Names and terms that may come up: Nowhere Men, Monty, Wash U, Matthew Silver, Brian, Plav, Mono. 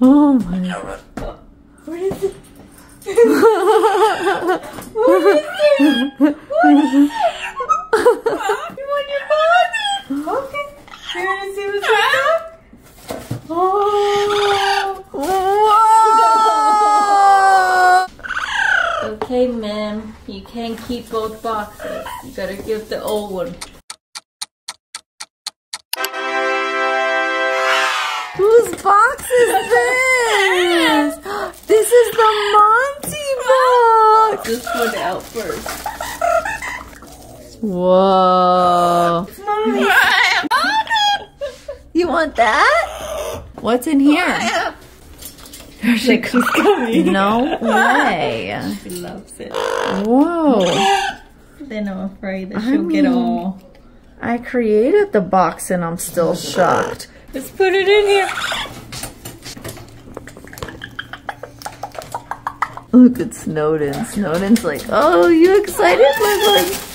Oh my. What is it? What is it? What is it? You want your body? Okay. You want to see what's up? Oh. Whoa. Okay, ma'am. You can't keep both boxes. You gotta give the old one. Whose box is this? This is the Monty box! This one out first. Whoa. You want that? What's in here? She's coming. No way. She loves it. Whoa. Then I'm afraid that she'll get all. I created the box and I'm still shocked. Let's put it in here. Look at Snowden. Snowden's like, oh, you excited, my boy?